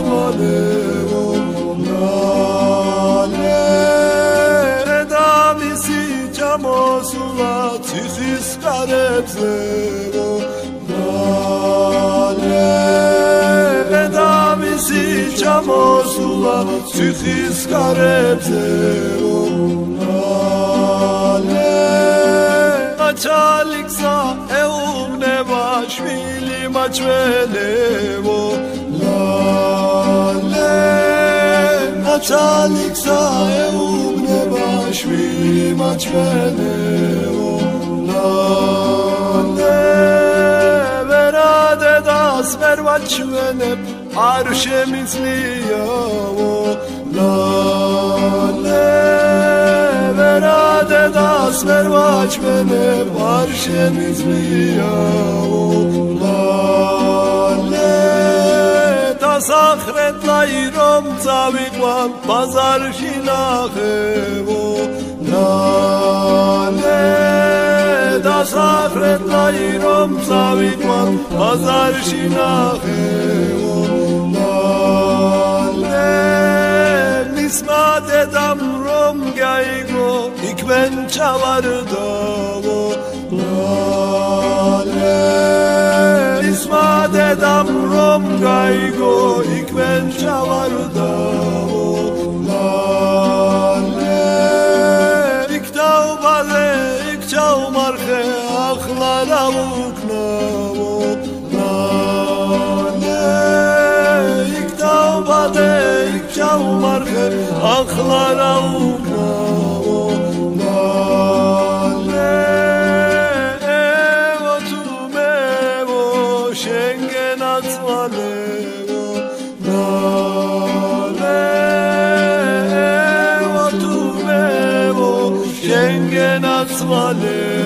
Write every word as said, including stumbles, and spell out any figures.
basmadı oğlum Lale. Edamisi cam olsunlar, tüzüz garipler oğlum Lale. Edamisi cam olsunlar, tüzüz garipler oğlum Lale. Açaliksa evum ne baş bilim aç velevo Açaliksa evum ne baş bilim aç velevo Lale. Verade das bervaç venep arşe misliyavo Lale. Verade das bervaç venep arşe misliyavo Sahret layrom zavigvan pazar şinahevo Lale. Da sahret layrom zavigvan pazar şinahevo Lale. Nisma dedam rom gaygo ikven çalardavo Lale. Nisma dedam Gaygo ikmen çavarda Lale. İk tavbale ik çavmarhe aklara uklavo Lale. İk tavbale ik çavmarhe aklara uklavo Lale. Evo tu mevo şengen atmale Lale, o tu bevo, şengen atmalı.